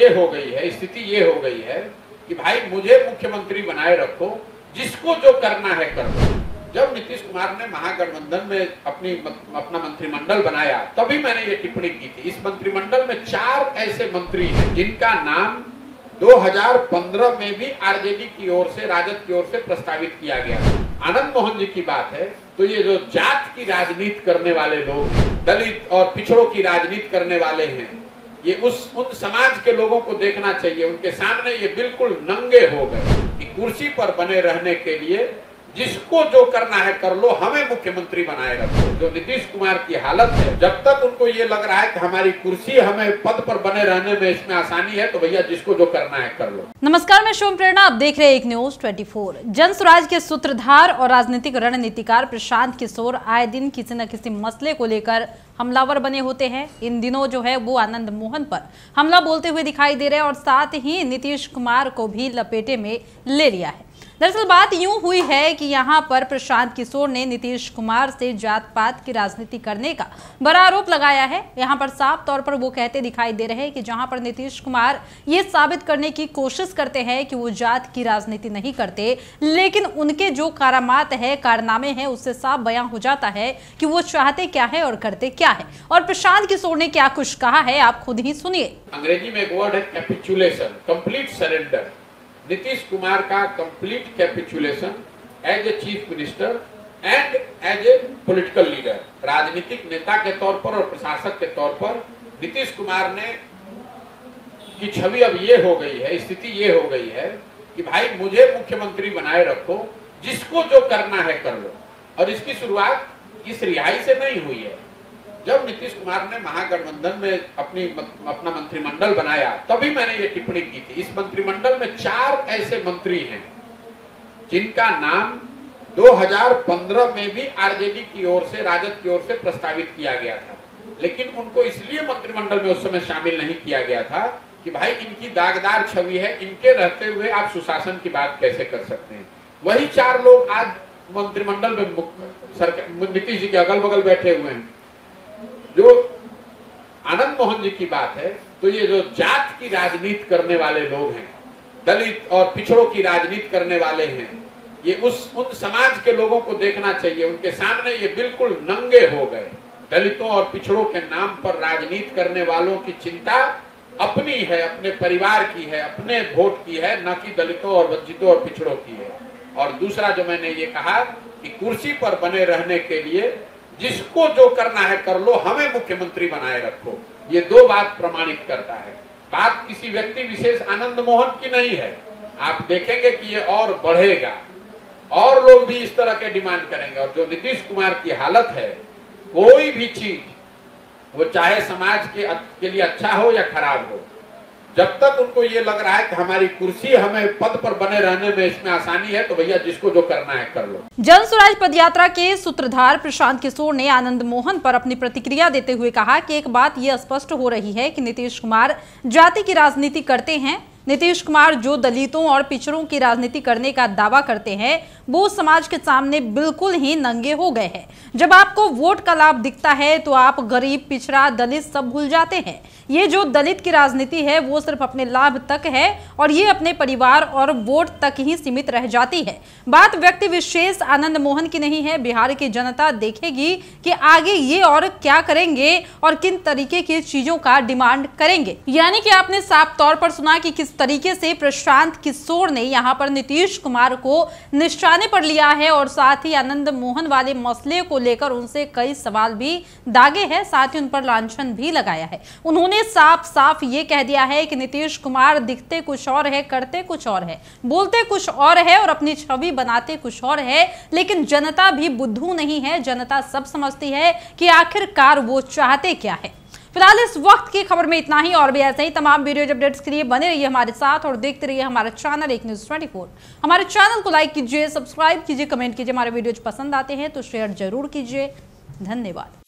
ये हो गई है, स्थिति ये हो गई है कि भाई मुझे मुख्यमंत्री बनाए रखो, जिसको जो करना है कर दो। जब नीतीश कुमार ने महागठबंधन में अपना मंत्रिमंडल बनाया तभी मैंने ये टिप्पणी की थी। इस मंत्रिमंडल में 4 ऐसे मंत्री हैं जिनका नाम 2015 में भी आरजेडी की ओर से, राजद की ओर से प्रस्तावित किया गया। आनंद मोहन जी की बात है तो ये जो जात की राजनीति करने वाले लोग, दलित और पिछड़ों की राजनीति करने वाले हैं, ये उन समाज के लोगों को देखना चाहिए। उनके सामने ये बिल्कुल नंगे हो गए कि कुर्सी पर बने रहने के लिए जिसको जो करना है कर लो, हमें मुख्यमंत्री बनाए रखो। जो नीतीश कुमार की हालत है, जब तक उनको ये लग रहा है कि हमारी कुर्सी, हमें पद पर बने रहने में इसमें आसानी है, तो भैया जिसको जो करना है कर लो। नमस्कार, मैं शुभम प्रेरणा, आप देख रहे हैं एक न्यूज 24। जन स्वराज के सूत्रधार और राजनीतिक रणनीतिकार प्रशांत किशोर आए दिन किसी न किसी मसले को लेकर हमलावर बने होते हैं। इन दिनों जो है वो आनंद मोहन पर हमला बोलते हुए दिखाई दे रहे हैं और साथ ही नीतीश कुमार को भी लपेटे में ले लिया है। दरअसल बात यूं हुई है कि यहां पर प्रशांत किशोर ने नीतीश कुमार से जात पात की राजनीति करने का बड़ा आरोप लगाया है। यहां पर साफ तौर पर वो कहते दिखाई दे रहे हैं कि जहां पर नीतीश कुमार ये साबित करने की कोशिश करते हैं कि वो जात की राजनीति नहीं करते, लेकिन उनके जो करामात है, कारनामे हैं, उससे साफ बयां हो जाता है कि वो चाहते क्या है और करते क्या है। और प्रशांत किशोर ने क्या कुछ कहा है, आप खुद ही सुनिए। अंग्रेजी में एक वर्ड है capitulation, complete surrender. Nitish Kumar का complete capitulation as a chief minister and as a political leader, राजनीतिक नेता के तौर पर और प्रशासक के तौर पर नीतीश कुमार ने की छवि अब ये हो गई है, स्थिति ये हो गई है कि भाई मुझे मुख्यमंत्री बनाए रखो, जिसको जो करना है कर लो। और इसकी शुरुआत इस रिहाई से नहीं हुई है। जब नीतीश कुमार ने महागठबंधन में अपना मंत्रिमंडल बनाया तभी मैंने ये टिप्पणी की थी। इस मंत्रिमंडल में 4 ऐसे मंत्री हैं जिनका नाम 2015 में भी आरजेडी की ओर से, राजद की ओर से प्रस्तावित किया गया था, लेकिन उनको इसलिए मंत्रिमंडल में उस समय शामिल नहीं किया गया था कि भाई इनकी दागदार छवि है, इनके रहते हुए आप सुशासन की बात कैसे कर सकते हैं। वही 4 लोग आज मंत्रिमंडल में नीतीश जी के अगल बगल बैठे हुए हैं। जो आनंद मोहन जी की बात है तो ये जो जात की राजनीति करने वाले लोग हैं, दलित और पिछड़ों की राजनीति करने वाले हैं, ये उन समाज के लोगों को देखना चाहिए। उनके सामने ये बिल्कुल नंगे हो गए। दलितों और पिछड़ों के नाम पर राजनीति करने वालों की चिंता अपनी है, अपने परिवार की है, अपने वोट की है, न कि दलितों और वंचितों और पिछड़ों की है। और दूसरा जो मैंने ये कहा कि कुर्सी पर बने रहने के लिए जिसको जो करना है कर लो, हमें मुख्यमंत्री बनाए रखो, ये 2 बात प्रमाणित करता है। बात किसी व्यक्ति विशेष आनंद मोहन की नहीं है। आप देखेंगे कि ये और बढ़ेगा और लोग भी इस तरह के डिमांड करेंगे। और जो नीतीश कुमार की हालत है, कोई भी चीज वो चाहे समाज के लिए अच्छा हो या खराब हो, जब तक उनको ये लग रहा है कि हमारी कुर्सी, हमें पद पर बने रहने में इसमें आसानी है, तो भैया जिसको जो करना है कर लो। जन स्वराज पदयात्रा के सूत्रधार प्रशांत किशोर ने आनंद मोहन पर अपनी प्रतिक्रिया देते हुए कहा कि एक बात ये स्पष्ट हो रही है कि नीतीश कुमार जाति की राजनीति करते हैं। नीतीश कुमार जो दलितों और पिछड़ों की राजनीति करने का दावा करते हैं, वो समाज के सामने बिल्कुल ही नंगे हो गए हैं। जब आपको वोट का लाभ दिखता है तो आप गरीब, पिछड़ा, दलित सब भूल जाते हैं। ये जो दलित की राजनीति है वो सिर्फ अपने लाभ तक है और ये अपने परिवार और वोट तक ही सीमित रह जाती है। बात व्यक्ति विशेष आनंद मोहन की नहीं है। बिहार की जनता देखेगी कि आगे ये और क्या करेंगे और किन तरीके की चीजों का डिमांड करेंगे। यानी कि आपने साफ तौर पर सुना कि किस तरीके से प्रशांत किशोर ने यहाँ पर नीतीश कुमार को निशाने पर लिया है और साथ ही आनंद मोहन वाले मसले को लेकर उनसे कई सवाल भी दागे हैं, साथ ही उन पर लांछन भी लगाया है। उन्होंने साफ साफ ये कह दिया है कि नीतीश कुमार दिखते कुछ और है, करते कुछ और है, बोलते कुछ और है और अपनी छवि बनाते कुछ और है। लेकिन जनता भी बुद्धू नहीं है, जनता सब समझती है कि आखिरकार वो चाहते क्या है। फिलहाल इस वक्त की खबर में इतना ही। और भी ऐसे ही तमाम वीडियो अपडेट्स के लिए बने रहिए हमारे साथ और देखते रहिए हमारा चैनल एक न्यूज़ 24। हमारे चैनल को लाइक कीजिए, सब्सक्राइब कीजिए, कमेंट कीजिए। हमारे वीडियोज पसंद आते हैं तो शेयर जरूर कीजिए। धन्यवाद।